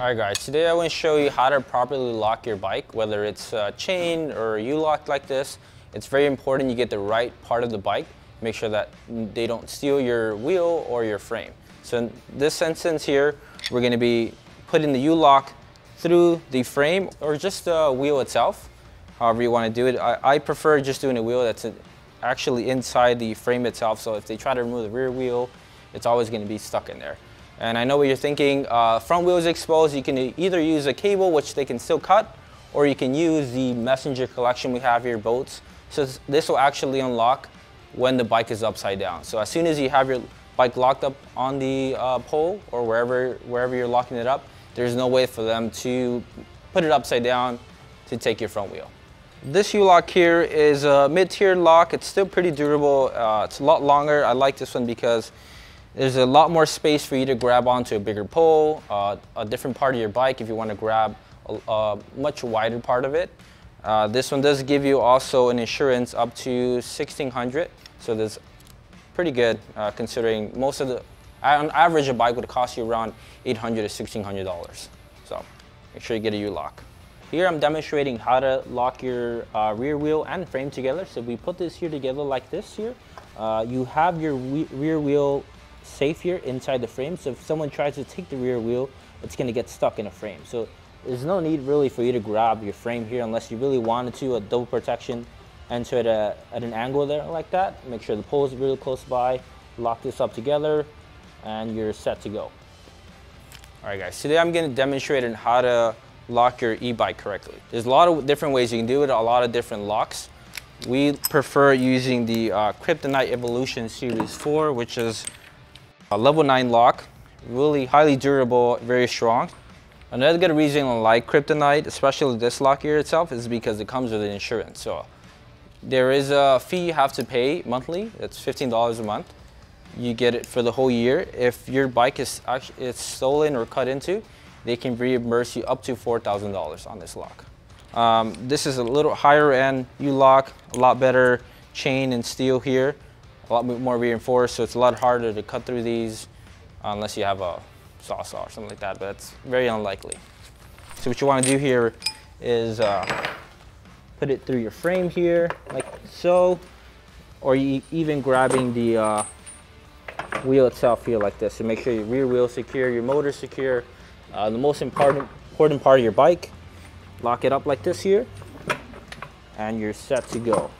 Alright guys, today I want to show you how to properly lock your bike, whether it's chained or U-locked like this. It's very important you get the right part of the bike. Make sure that they don't steal your wheel or your frame. So in this instance here, we're going to be putting the U-lock through the frame or just the wheel itself, however you want to do it. I prefer just doing a wheel that's actually inside the frame itself, so if they try to remove the rear wheel, it's always going to be stuck in there. And I know what you're thinking, front wheel is exposed, you can either use a cable, which they can still cut, or you can use the Messenger collection we have here, bolts. So this will actually unlock when the bike is upside down. So as soon as you have your bike locked up on the pole or wherever you're locking it up, there's no way for them to put it upside down to take your front wheel. This U-lock here is a mid-tier lock. It's still pretty durable. It's a lot longer. I like this one because there's a lot more space for you to grab onto a bigger pole, a different part of your bike if you want to grab a much wider part of it. This one does give you also an insurance up to 1,600, so that's pretty good considering most of the, on average a bike would cost you around $800 to $1,600. So make sure you get a U-lock. Here I'm demonstrating how to lock your rear wheel and frame together. So we put this here together like this here. You have your rear wheel safe here inside the frame, so if someone tries to take the rear wheel, it's going to get stuck in a frame. So there's no need really for you to grab your frame here unless you really wanted to, a double protection, enter it at an angle there like that. Make sure the pole is really close by, lock this up together, and you're set to go. Alright guys, today I'm going to demonstrate on how to lock your e-bike correctly. There's a lot of different ways you can do it, a lot of different locks. We prefer using the Kryptonite Evolution Series 4, which is a level 9 lock, really highly durable, very strong. Another good reason I like Kryptonite, especially this lock here itself, is because it comes with an insurance. So there is a fee you have to pay monthly. It's $15 a month. You get it for the whole year. If your bike is actually stolen or cut into, they can reimburse you up to $4,000 on this lock. This is a little higher end U-lock, a lot better chain and steel here. A lot more reinforced, so it's a lot harder to cut through these unless you have a saw or something like that, but that's very unlikely. So what you want to do here is put it through your frame here, like so, or you even grabbing the wheel itself here like this. So make sure your rear wheel is secure, your motor is secure, the most important part of your bike. Lock it up like this here, and you're set to go.